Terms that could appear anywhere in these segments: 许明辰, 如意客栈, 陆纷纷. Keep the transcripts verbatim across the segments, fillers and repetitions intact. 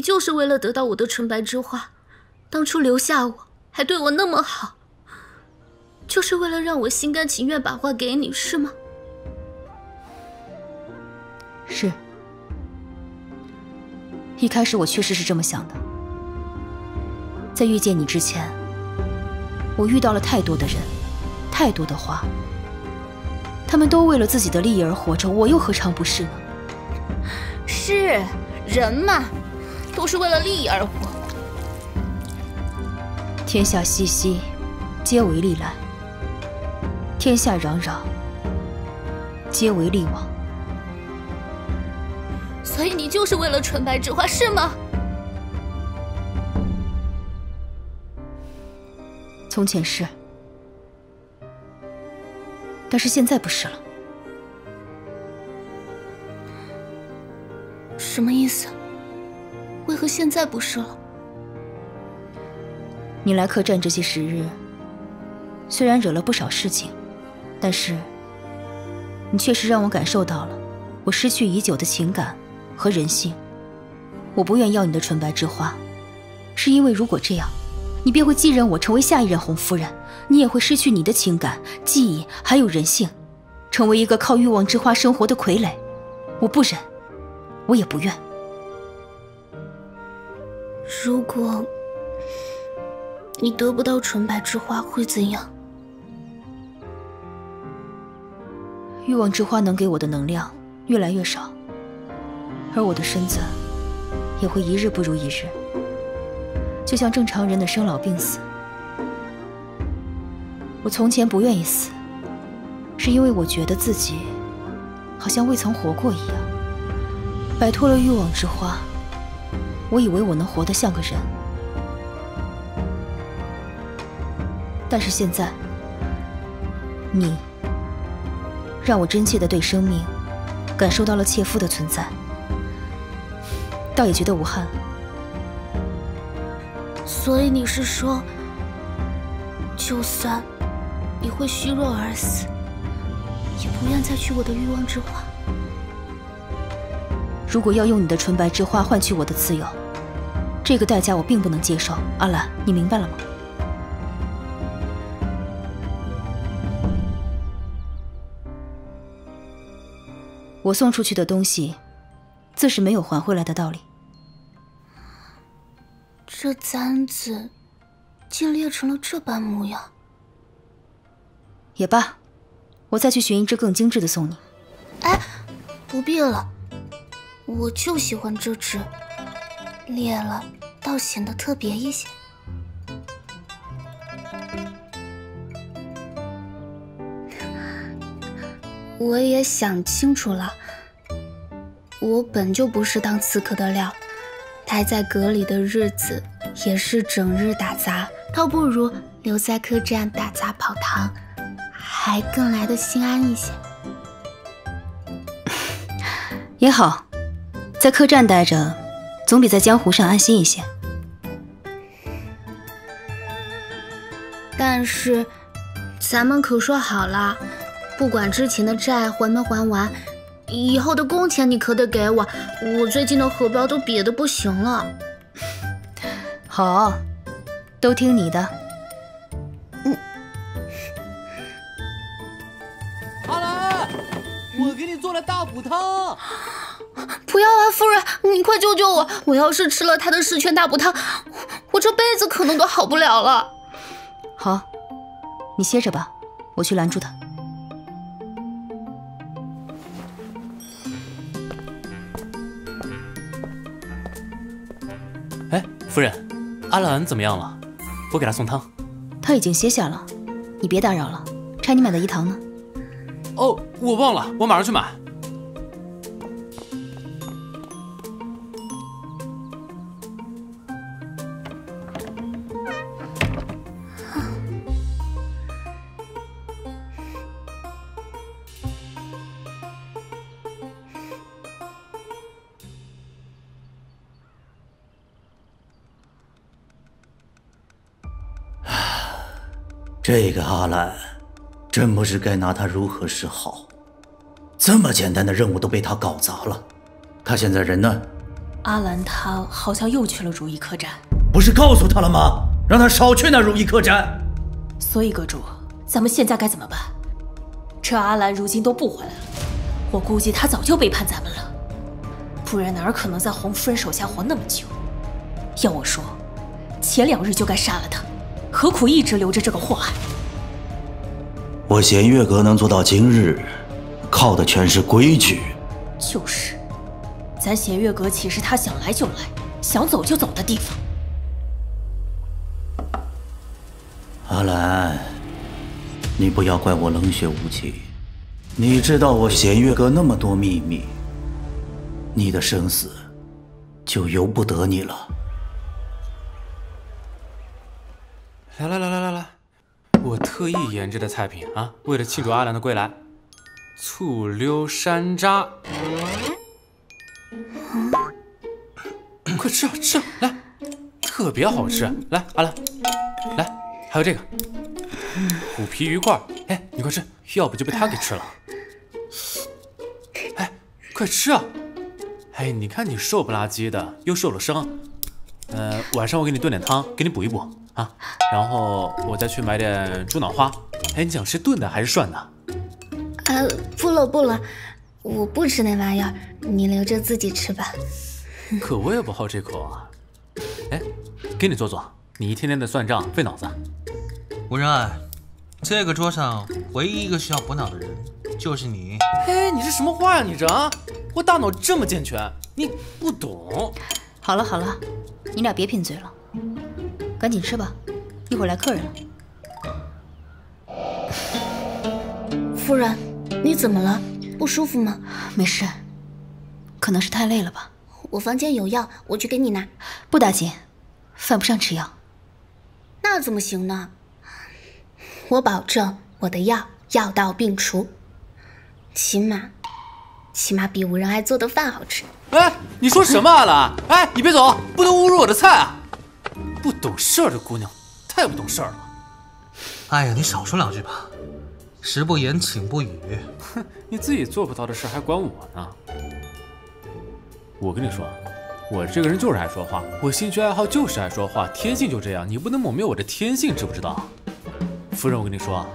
你就是为了得到我的纯白之花，当初留下我，还对我那么好，就是为了让我心甘情愿把花给你，是吗？是。一开始我确实是这么想的。在遇见你之前，我遇到了太多的人，太多的花，他们都为了自己的利益而活着，我又何尝不是呢？是。 人嘛，都是为了利益而活。天下熙熙，皆为利来；天下攘攘，皆为利往。所以你就是为了纯白之花，是吗？从前是，但是现在不是了。 什么意思？为何现在不是了？你来客栈这些时日，虽然惹了不少事情，但是你确实让我感受到了我失去已久的情感和人性。我不愿要你的纯白之花，是因为如果这样，你便会继任我成为下一任红夫人，你也会失去你的情感、记忆还有人性，成为一个靠欲望之花生活的傀儡。我不忍。 我也不愿。如果你得不到纯白之花，会怎样？欲望之花能给我的能量越来越少，而我的身子也会一日不如一日，就像正常人的生老病死。我从前不愿意死，是因为我觉得自己好像未曾活过一样。 摆脱了欲望之花，我以为我能活得像个人，但是现在，你让我真切地对生命感受到了切肤的存在，倒也觉得无憾。所以你是说，就算你会虚弱而死，也不愿再娶我的欲望之花。 如果要用你的纯白之花换取我的自由，这个代价我并不能接受。阿兰，你明白了吗？我送出去的东西，自是没有还回来的道理。这簪子竟裂成了这般模样。也罢，我再去寻一只更精致的送你。哎，不必了。 我就喜欢这只，裂了倒显得特别一些。我也想清楚了，我本就不是当刺客的料，待在阁里的日子也是整日打杂，倒不如留在客栈打杂跑堂，还更来得心安一些。也好。 在客栈待着，总比在江湖上安心一些。但是，咱们可说好了，不管之前的债还没还完，以后的工钱你可得给我。我最近的荷包都瘪得不行了。好，都听你的。嗯。阿兰，我给你做了大补汤。 不要啊，夫人，你快救救我！我要是吃了他的十全大补汤，我这辈子可能都好不了了。好，你歇着吧，我去拦住他。哎，夫人，阿兰怎么样了？我给他送汤。他已经歇下了，你别打扰了。差你买的饴糖呢？哦，我忘了，我马上去买。 这个阿兰，真不知该拿他如何是好。这么简单的任务都被他搞砸了，他现在人呢？阿兰他好像又去了如意客栈。不是告诉他了吗？让他少去那如意客栈。所以阁主，咱们现在该怎么办？这阿兰如今都不回来了，我估计他早就背叛咱们了，不然哪可能在红夫人手下活那么久？要我说，前两日就该杀了他，何苦一直留着这个祸害？我弦月阁能做到今日，靠的全是规矩。就是。 咱弦月阁岂是他想来就来、想走就走的地方？阿兰，你不要怪我冷血无情。你知道我弦月阁那么多秘密，你的生死就由不得你了。来来来来来来，我特意研制的菜品啊，为了庆祝阿兰的归来，醋溜山楂。 快吃啊吃啊，来，特别好吃！来，阿兰，来，还有这个虎皮鱼块，哎，你快吃，要不就被他给吃了。哎，快吃啊！哎，你看你瘦不拉几的，又瘦了伤。呃，晚上我给你炖点汤，给你补一补啊。然后我再去买点猪脑花。哎，你想吃炖的还是涮的？呃，不了不了，我不吃那玩意儿，你留着自己吃吧。 可我也不好这口啊！哎，给你做做，你一天天的算账费脑子。吴仁爱，这个桌上唯一一个需要补脑的人就是你。哎，你这什么话呀、啊？你这啊，我大脑这么健全，你不懂。好了好了，你俩别贫嘴了，赶紧吃吧，一会儿来客人了。夫人，你怎么了？不舒服吗？没事，可能是太累了吧。 我房间有药，我去给你拿。不打紧，犯不上吃药。那怎么行呢？我保证我的药药到病除，起码，起码比吴仁爱做的饭好吃。哎，你说什么啊，兰？哎，你别走，不能侮辱我的菜啊！不懂事儿的姑娘，太不懂事儿了。哎呀，你少说两句吧。食不言，寝不语。哼，你自己做不到的事还管我呢？ 我跟你说，我这个人就是爱说话，我兴趣爱好就是爱说话，天性就这样，你不能抹灭我的天性，知不知道？夫人，我跟你说，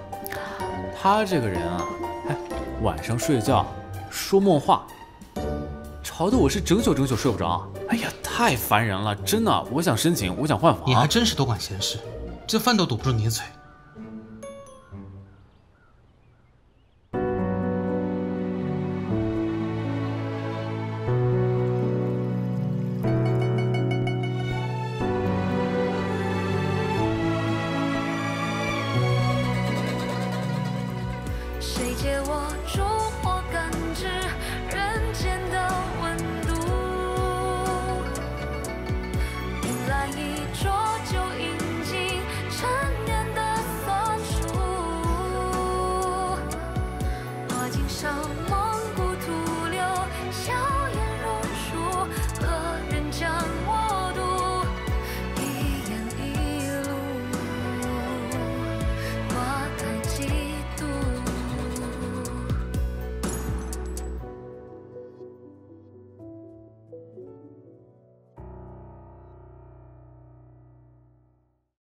他这个人啊，哎，晚上睡觉说梦话，吵得我是整宿整宿睡不着。哎呀，太烦人了，真的，我想申请，我想换房。你还真是多管闲事，这饭都堵不住你的嘴。 一种。